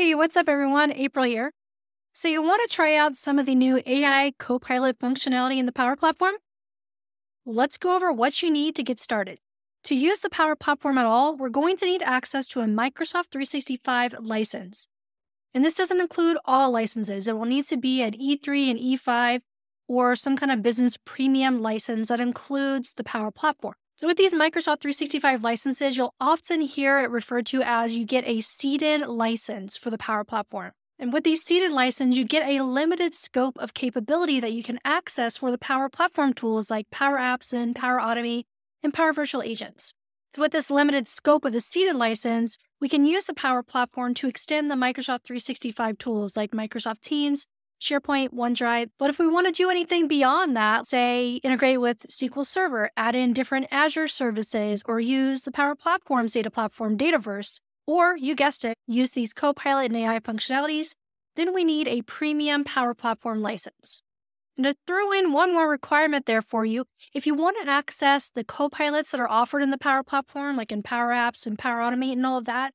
Hey, what's up everyone? April here. So you want to try out some of the new AI Copilot functionality in the Power Platform? Let's go over what you need to get started. To use the Power Platform at all, we're going to need access to a Microsoft 365 license. And this doesn't include all licenses. It will need to be an E3 and E5 or some kind of business premium license that includes the Power Platform. So with these Microsoft 365 licenses, you'll often hear it referred to as you get a seeded license for the Power Platform. And with these seeded license, you get a limited scope of capability that you can access for the Power Platform tools like Power Apps and Power Automate and Power Virtual Agents. So with this limited scope of the seeded license, we can use the Power Platform to extend the Microsoft 365 tools like Microsoft Teams, SharePoint, OneDrive. But if we want to do anything beyond that, say integrate with SQL Server, add in different Azure services, or use the Power Platform's data platform Dataverse, or you guessed it, use these Copilot and AI functionalities, then we need a premium Power Platform license. And to throw in one more requirement there for you, if you want to access the Copilots that are offered in the Power Platform, like in Power Apps and Power Automate and all of that,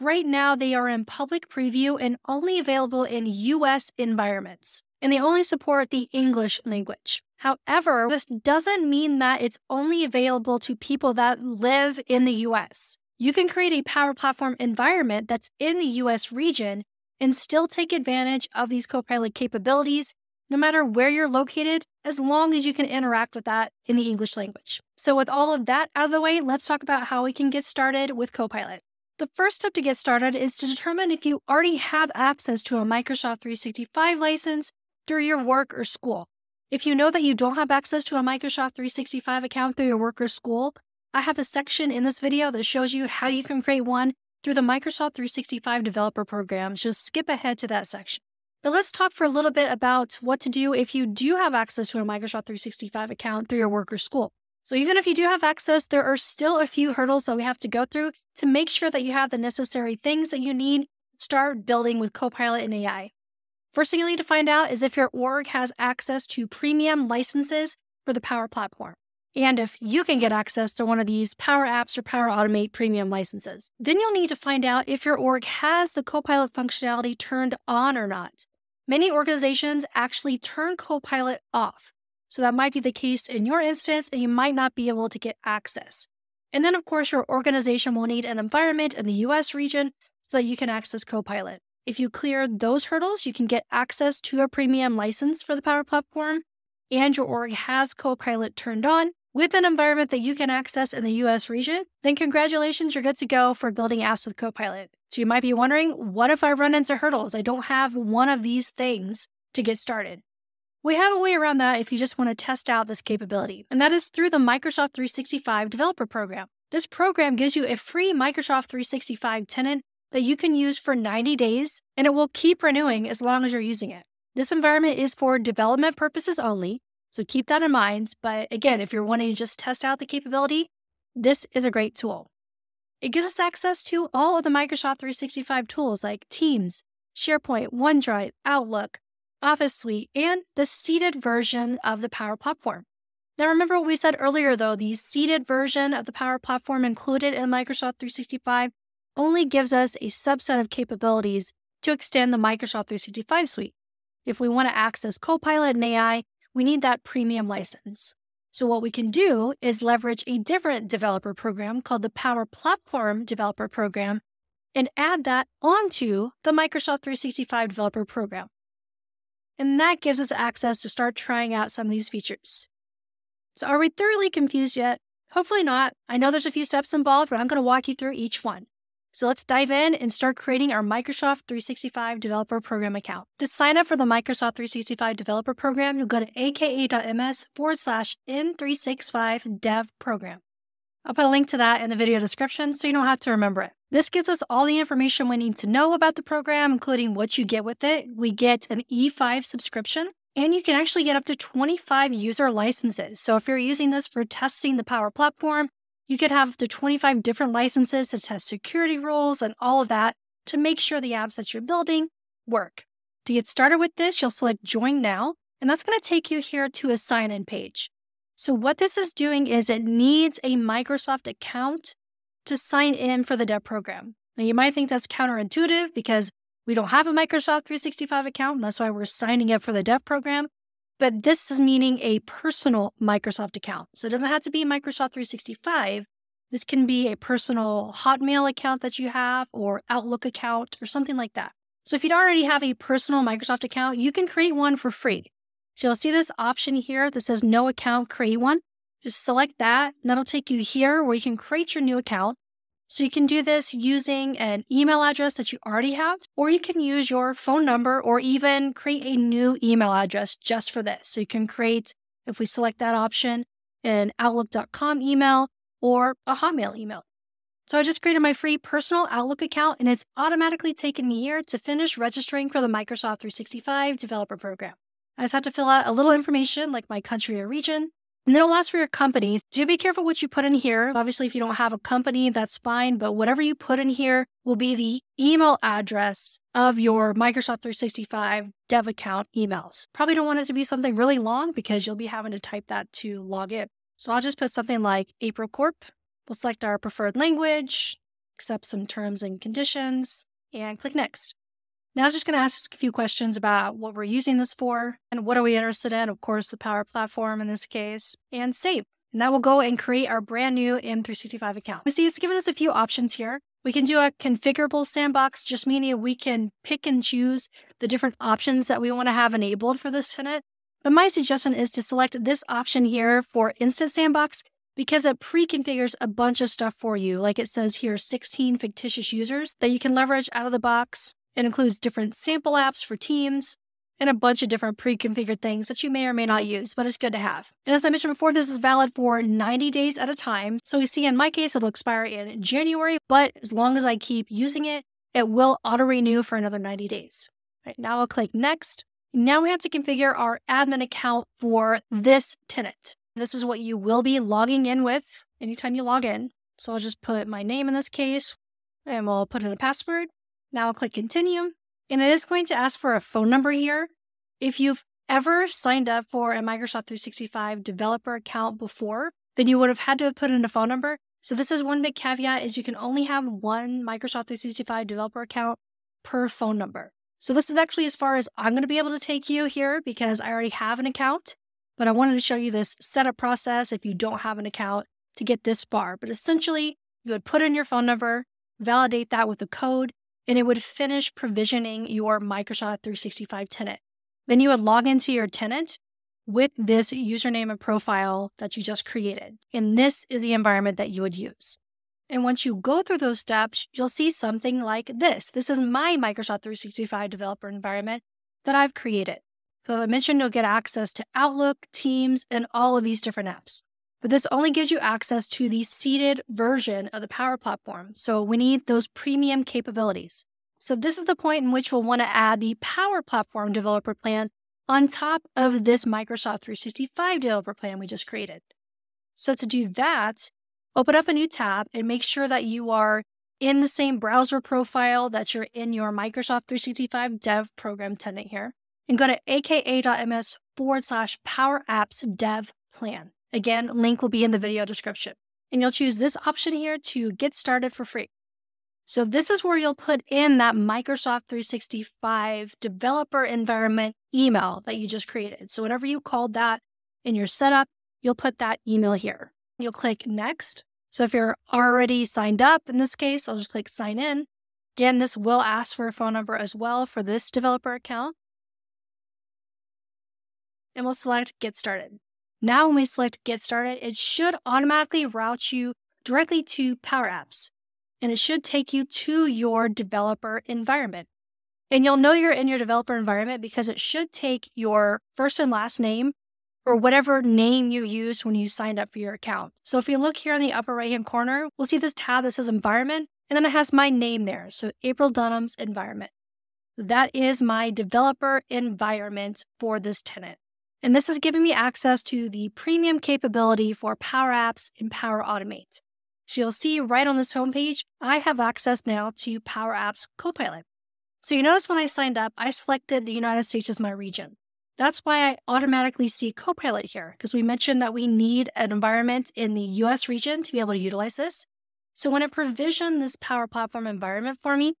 right now, they are in public preview and only available in U.S. environments, and they only support the English language. However, this doesn't mean that it's only available to people that live in the U.S. You can create a Power Platform environment that's in the U.S. region and still take advantage of these Copilot capabilities, no matter where you're located, as long as you can interact with that in the English language. So with all of that out of the way, let's talk about how we can get started with Copilot. The first step to get started is to determine if you already have access to a Microsoft 365 license through your work or school. If you know that you don't have access to a Microsoft 365 account through your work or school, I have a section in this video that shows you how you can create one through the Microsoft 365 Developer Program, so skip ahead to that section. But let's talk for a little bit about what to do if you do have access to a Microsoft 365 account through your work or school. So even if you do have access, there are still a few hurdles that we have to go through to make sure that you have the necessary things that you need to start building with Copilot and AI. First thing you'll need to find out is if your org has access to premium licenses for the Power Platform, and if you can get access to one of these Power Apps or Power Automate premium licenses. Then you'll need to find out if your org has the Copilot functionality turned on or not. Many organizations actually turn Copilot off. So that might be the case in your instance, and you might not be able to get access. And then, of course, your organization will need an environment in the U.S. region so that you can access Copilot. If you clear those hurdles, you can get access to a premium license for the Power Platform, and your org has Copilot turned on with an environment that you can access in the U.S. region, then congratulations, you're good to go for building apps with Copilot. So you might be wondering, what if I run into hurdles? I don't have one of these things to get started. We have a way around that if you just want to test out this capability, and that is through the Microsoft 365 Developer Program. This program gives you a free Microsoft 365 tenant that you can use for 90 days, and it will keep renewing as long as you're using it. This environment is for development purposes only, so keep that in mind. But again, if you're wanting to just test out the capability, this is a great tool. It gives us access to all of the Microsoft 365 tools like Teams, SharePoint, OneDrive, Outlook, Office Suite, and the seeded version of the Power Platform. Now remember what we said earlier though, the seeded version of the Power Platform included in Microsoft 365 only gives us a subset of capabilities to extend the Microsoft 365 suite. If we want to access Copilot and AI, we need that premium license. So what we can do is leverage a different developer program called the Power Platform Developer Program and add that onto the Microsoft 365 Developer Program. And that gives us access to start trying out some of these features. So are we thoroughly confused yet? Hopefully not. I know there's a few steps involved, but I'm going to walk you through each one. So let's dive in and start creating our Microsoft 365 Developer Program account. To sign up for the Microsoft 365 Developer Program, you'll go to aka.ms/M365dev program. I'll put a link to that in the video description so you don't have to remember it. This gives us all the information we need to know about the program, including what you get with it. We get an E5 subscription, and you can actually get up to 25 user licenses. So if you're using this for testing the Power Platform, you could have up to 25 different licenses to test security rules and all of that to make sure the apps that you're building work. To get started with this, you'll select Join Now, and that's going to take you here to a sign-in page. So what this is doing is it needs a Microsoft account to sign in for the dev program. Now you might think that's counterintuitive because We don't have a Microsoft 365 account. That's why we're signing up for the dev program. But this is meaning a personal Microsoft account. So it doesn't have to be Microsoft 365. This can be a personal Hotmail account that you have or Outlook account or something like that. So if you already have a personal Microsoft account, you can create one for free. So you'll see this option here that says no account, create one. Just select that, and that'll take you here where you can create your new account. So you can do this using an email address that you already have, or you can use your phone number or even create a new email address just for this. So you can create, if we select that option, an Outlook.com email or a Hotmail email. So I just created my free personal Outlook account, and it's automatically taken me here to finish registering for the Microsoft 365 developer program. I just have to fill out a little information like my country or region, and then it'll ask for your company. Do be careful what you put in here. Obviously, if you don't have a company, that's fine, but whatever you put in here will be the email address of your Microsoft 365 dev account emails. Probably don't want it to be something really long because you'll be having to type that to log in. So I'll just put something like April Corp. We'll select our preferred language, accept some terms and conditions, and click Next. Now it's just going to ask us a few questions about what we're using this for and what are we interested in, of course, the Power Platform in this case, and save. And that will go and create our brand new M365 account. You see, it's given us a few options here. We can do a configurable sandbox, just meaning we can pick and choose the different options that we want to have enabled for this tenant. But my suggestion is to select this option here for Instant Sandbox, because it pre-configures a bunch of stuff for you. Like it says here, 16 fictitious users that you can leverage out of the box. It includes different sample apps for Teams and a bunch of different pre-configured things that you may or may not use, but it's good to have. And as I mentioned before, this is valid for 90 days at a time. So we see in my case, it'll expire in January, but as long as I keep using it, it will auto-renew for another 90 days. All right, now I'll click Next. Now we have to configure our admin account for this tenant. This is what you will be logging in with anytime you log in. So I'll just put my name in this case, and we'll put in a password. Now I'll click Continue, and it is going to ask for a phone number here. If you've ever signed up for a Microsoft 365 developer account before, then you would have had to have put in a phone number. So this is one big caveat, is you can only have one Microsoft 365 developer account per phone number. So this is actually as far as I'm going to be able to take you here because I already have an account. But I wanted to show you this setup process if you don't have an account to get this far. But essentially, you would put in your phone number, validate that with the code, and it would finish provisioning your Microsoft 365 tenant. Then you would log into your tenant with this username and profile that you just created. And this is the environment that you would use. And once you go through those steps, you'll see something like this. This is my Microsoft 365 developer environment that I've created. So as I mentioned, you'll get access to Outlook, Teams, and all of these different apps. But this only gives you access to the seeded version of the Power Platform. So we need those premium capabilities. So this is the point in which we'll want to add the Power Platform developer plan on top of this Microsoft 365 developer plan we just created. So to do that, open up a new tab and make sure that you are in the same browser profile that you're in your Microsoft 365 dev program tenant here. And go to aka.ms/Power Apps Dev Plan. Again, link will be in the video description. And you'll choose this option here to get started for free. So this is where you'll put in that Microsoft 365 developer environment email that you just created. So whatever you called that in your setup, you'll put that email here. You'll click Next. So if you're already signed up, in this case, I'll just click Sign In. Again, this will ask for a phone number as well for this developer account. And we'll select Get Started. Now when we select Get Started, it should automatically route you directly to Power Apps, and it should take you to your developer environment. And you'll know you're in your developer environment because it should take your first and last name or whatever name you used when you signed up for your account. So if you look here in the upper right-hand corner, we'll see this tab that says Environment, and then it has my name there, so April Dunnam's Environment. That is my developer environment for this tenant. And this is giving me access to the premium capability for Power Apps and Power Automate. So you'll see right on this homepage, I have access now to Power Apps Copilot. So you notice when I signed up, I selected the United States as my region. That's why I automatically see Copilot here, because we mentioned that we need an environment in the US region to be able to utilize this. So when I provision this Power Platform environment for me,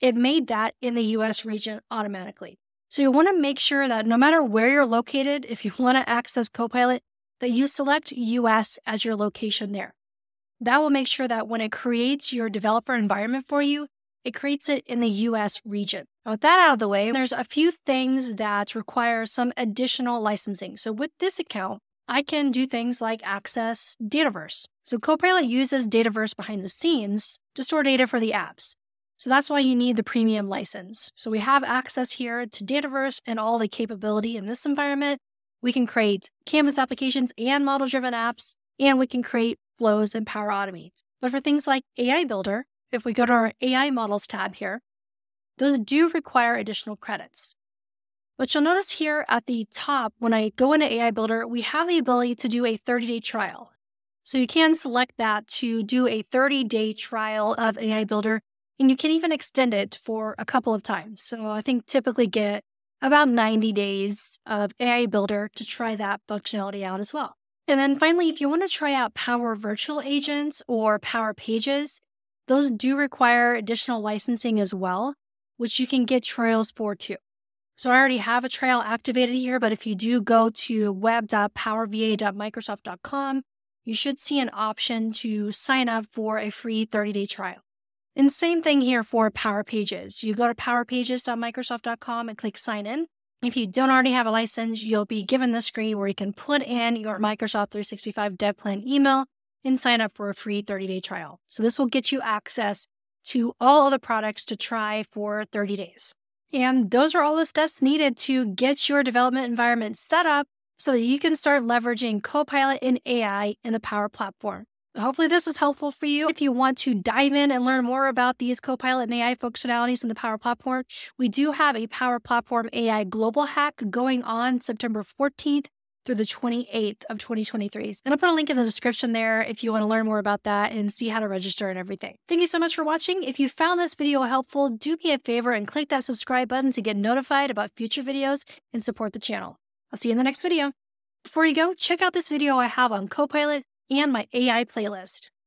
it made that in the US region automatically. So you want to make sure that no matter where you're located, if you want to access Copilot, that you select US as your location there. That will make sure that when it creates your developer environment for you, it creates it in the US region. Now, with that out of the way, there's a few things that require some additional licensing. So with this account, I can do things like access Dataverse. So Copilot uses Dataverse behind the scenes to store data for the apps. So that's why you need the premium license. So we have access here to Dataverse and all the capability in this environment. We can create Canvas applications and model-driven apps, and we can create flows and Power Automate. But for things like AI Builder, if we go to our AI models tab here, those do require additional credits. But you'll notice here at the top, when I go into AI Builder, we have the ability to do a 30-day trial. So you can select that to do a 30-day trial of AI Builder, and you can even extend it for a couple of times. So I think typically get about 90 days of AI Builder to try that functionality out as well. And then finally, if you want to try out Power Virtual Agents or Power Pages, those do require additional licensing as well, which you can get trials for too. So I already have a trial activated here, but if you do go to web.powerva.microsoft.com, you should see an option to sign up for a free 30-day trial. And same thing here for Power Pages. You go to powerpages.microsoft.com and click sign in. If you don't already have a license, you'll be given the screen where you can put in your Microsoft 365 Dev Plan email and sign up for a free 30-day trial. So this will get you access to all other products to try for 30 days. And those are all the steps needed to get your development environment set up so that you can start leveraging Copilot and AI in the Power Platform. Hopefully this was helpful for you. If you want to dive in and learn more about these Copilot and AI functionalities in the Power Platform, we do have a Power Platform AI Global Hack going on September 14th through the 28th of 2023. And I'll put a link in the description there if you want to learn more about that and see how to register and everything. Thank you so much for watching. If you found this video helpful, do me a favor and click that subscribe button to get notified about future videos and support the channel. I'll see you in the next video. Before you go, check out this video I have on Copilot and my AI playlist.